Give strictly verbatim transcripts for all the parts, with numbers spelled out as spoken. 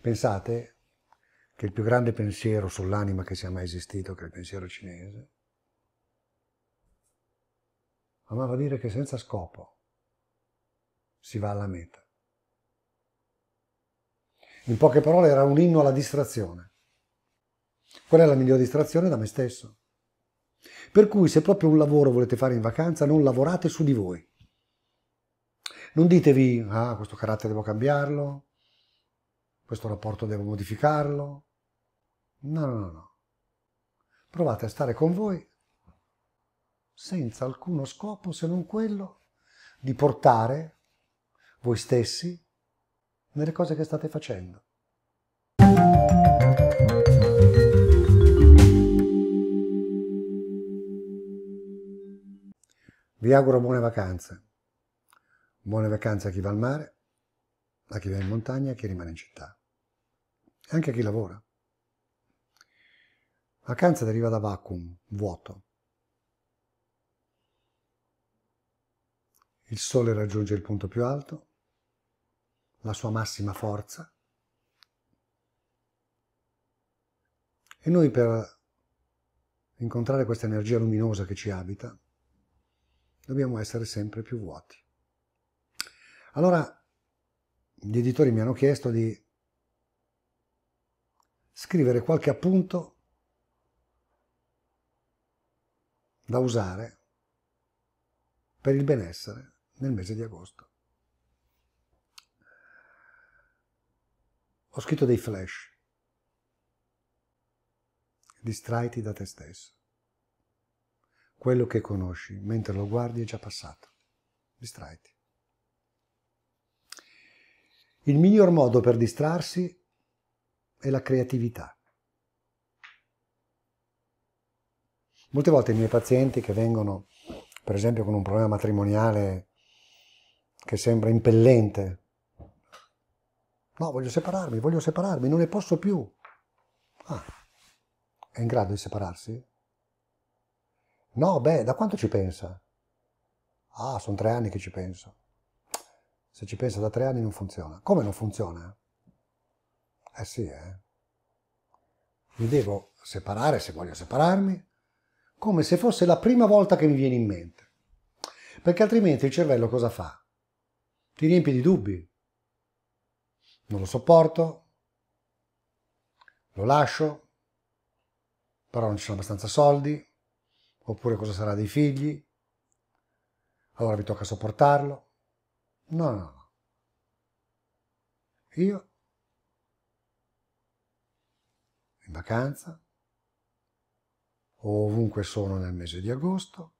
Pensate che il più grande pensiero sull'anima che sia mai esistito, che è il pensiero cinese, amava dire che senza scopo si va alla meta. In poche parole era un inno alla distrazione. Qual è la migliore distrazione? Da me stesso. Per cui se proprio un lavoro volete fare in vacanza, non lavorate su di voi. Non ditevi, ah, questo carattere devo cambiarlo, questo rapporto devo modificarlo. No, no, no, no. Provate a stare con voi senza alcuno scopo se non quello di portare voi stessi nelle cose che state facendo. Vi auguro buone vacanze. Buone vacanze a chi va al mare, a chi va in montagna, a chi rimane in città. E anche a chi lavora. Vacanza deriva da vacuum, vuoto. Il sole raggiunge il punto più alto, la sua massima forza, e noi per incontrare questa energia luminosa che ci abita dobbiamo essere sempre più vuoti. Allora gli editori mi hanno chiesto di scrivere qualche appunto da usare per il benessere nel mese di agosto. Ho scritto dei flash, distraiti da te stesso. Quello che conosci mentre lo guardi è già passato. Distraiti. Il miglior modo per distrarsi è la creatività. Molte volte i miei pazienti che vengono, per esempio, con un problema matrimoniale che sembra impellente, no, voglio separarmi, voglio separarmi, non ne posso più. Ah, è in grado di separarsi? No, beh, da quanto ci pensa? Ah, sono tre anni che ci penso. Se ci pensa da tre anni non funziona. Come non funziona? Eh sì, eh. Mi devo separare, se voglio separarmi, come se fosse la prima volta che mi viene in mente. Perché altrimenti il cervello cosa fa? Ti riempie di dubbi. Non lo sopporto, lo lascio, però non ci sono abbastanza soldi, oppure cosa sarà dei figli, allora mi tocca sopportarlo. No, no, no. Io, in vacanza, ovunque sono nel mese di agosto,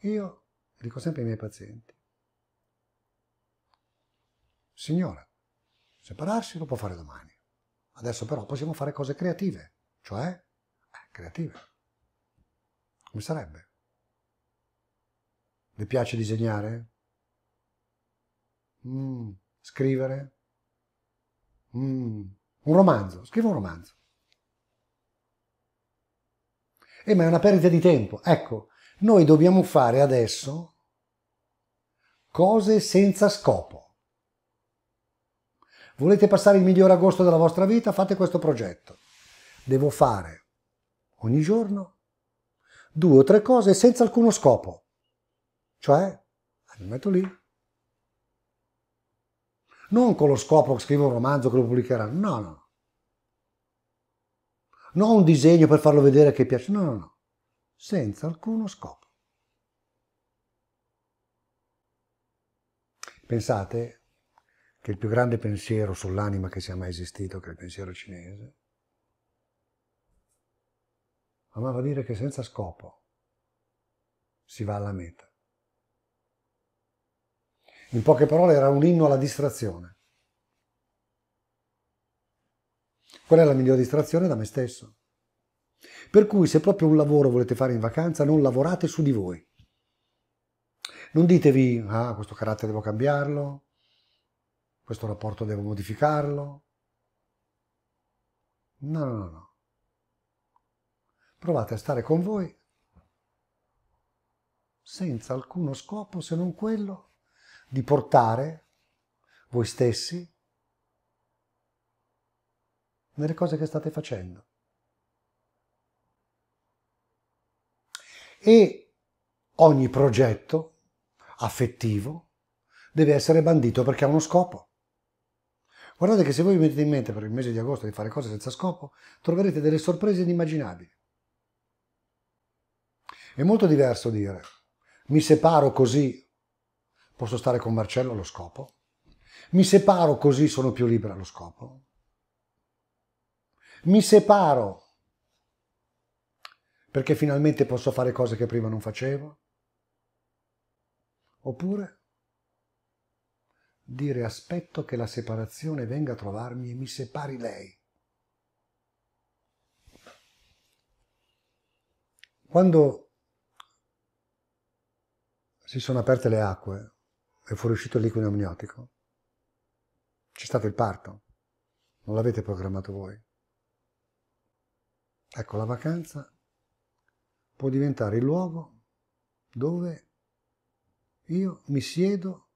io dico sempre ai miei pazienti, signora, separarsi lo può fare domani. Adesso però possiamo fare cose creative, cioè eh, creative. Come sarebbe? Le piace disegnare? Mm, scrivere? Mm, un romanzo, scriva un romanzo. Eh, ma è una perdita di tempo. Ecco, noi dobbiamo fare adesso cose senza scopo. Volete passare il miglior agosto della vostra vita? Fate questo progetto. Devo fare ogni giorno due o tre cose senza alcuno scopo. Cioè, mi metto lì. Non con lo scopo che scrivo un romanzo che lo pubblicheranno. No, no. Non un disegno per farlo vedere che piace. No, no, no. Senza alcuno scopo. Pensate che il più grande pensiero sull'anima che sia mai esistito, che è il pensiero cinese, amava dire che senza scopo si va alla meta. In poche parole era un inno alla distrazione. Qual è la migliore distrazione? Da me stesso. Per cui se proprio un lavoro volete fare in vacanza, non lavorate su di voi. Non ditevi, ah, questo carattere devo cambiarlo, questo rapporto devo modificarlo. No, no, no. Provate a stare con voi senza alcuno scopo se non quello di portare voi stessi nelle cose che state facendo. E ogni progetto affettivo deve essere bandito perché ha uno scopo. Guardate che se voi vi mettete in mente per il mese di agosto di fare cose senza scopo, troverete delle sorprese inimmaginabili. È molto diverso dire, mi separo così, posso stare con Marcello allo scopo, mi separo così sono più libera allo scopo, mi separo perché finalmente posso fare cose che prima non facevo, oppure dire aspetto che la separazione venga a trovarmi e mi separi lei. Quando si sono aperte le acque e fuoriuscito il liquido amniotico, c'è stato il parto, non l'avete programmato voi. Ecco, la vacanza può diventare il luogo dove io mi siedo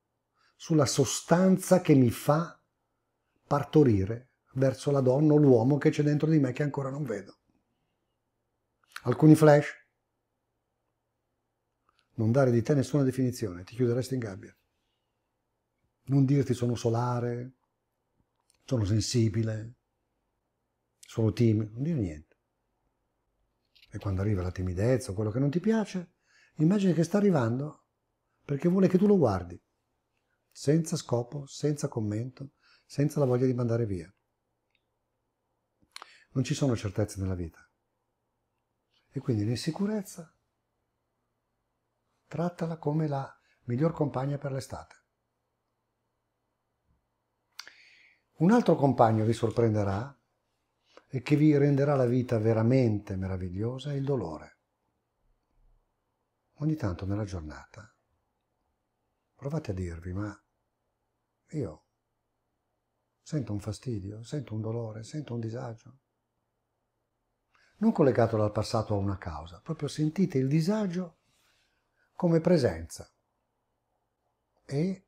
sulla sostanza che mi fa partorire verso la donna o l'uomo che c'è dentro di me che ancora non vedo. Alcuni flash? Non dare di te nessuna definizione, ti chiuderesti in gabbia. Non dirti sono solare, sono sensibile, sono timido, non dire niente. E quando arriva la timidezza o quello che non ti piace, immagini che sta arrivando perché vuole che tu lo guardi, senza scopo, senza commento, senza la voglia di mandare via. Non ci sono certezze nella vita. E quindi l'insicurezza trattala come la miglior compagna per l'estate. Un altro compagno vi sorprenderà e che vi renderà la vita veramente meravigliosa è il dolore. Ogni tanto nella giornata provate a dirvi, ma io sento un fastidio, sento un dolore, sento un disagio. Non collegato dal passato a una causa, proprio sentite il disagio come presenza e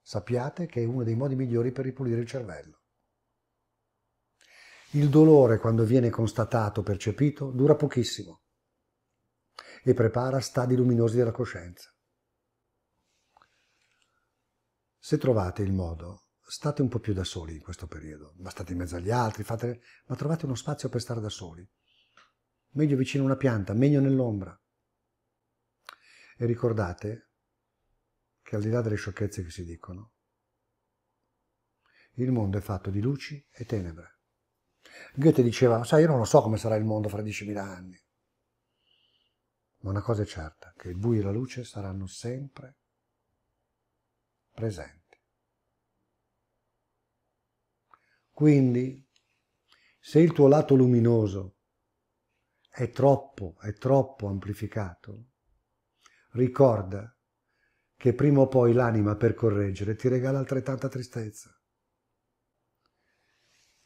sappiate che è uno dei modi migliori per ripulire il cervello. Il dolore, quando viene constatato, percepito, dura pochissimo e prepara stadi luminosi della coscienza. Se trovate il modo, state un po' più da soli in questo periodo, ma state in mezzo agli altri, fate... ma trovate uno spazio per stare da soli. Meglio vicino a una pianta, meglio nell'ombra. E ricordate che al di là delle sciocchezze che si dicono, il mondo è fatto di luci e tenebre. Goethe diceva, sai, io non lo so come sarà il mondo fra diecimila anni, ma una cosa è certa, che il buio e la luce saranno sempre presenti. Quindi, se il tuo lato luminoso è troppo, è troppo amplificato, ricorda che prima o poi l'anima per correggere ti regala altrettanta tristezza.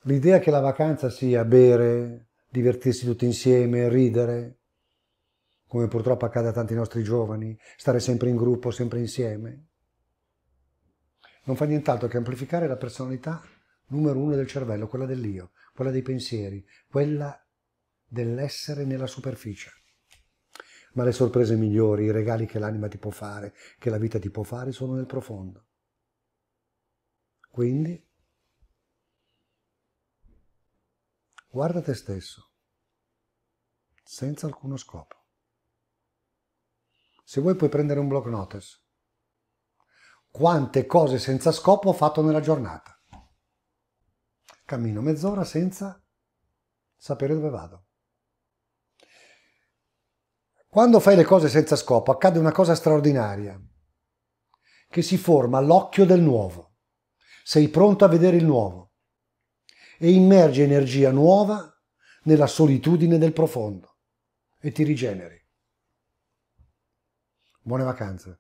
L'idea che la vacanza sia bere, divertirsi tutti insieme, ridere, come purtroppo accade a tanti nostri giovani, stare sempre in gruppo, sempre insieme, non fa nient'altro che amplificare la personalità numero uno del cervello, quella dell'io, quella dei pensieri, quella dell'essere nella superficie. Ma le sorprese migliori, i regali che l'anima ti può fare, che la vita ti può fare, sono nel profondo. Quindi, guarda te stesso, senza alcuno scopo. Se vuoi puoi prendere un block notice. Quante cose senza scopo ho fatto nella giornata? Cammino mezz'ora senza sapere dove vado. Quando fai le cose senza scopo accade una cosa straordinaria, che si forma l'occhio del nuovo. Sei pronto a vedere il nuovo e immergi energia nuova nella solitudine del profondo e ti rigeneri. Buone vacanze.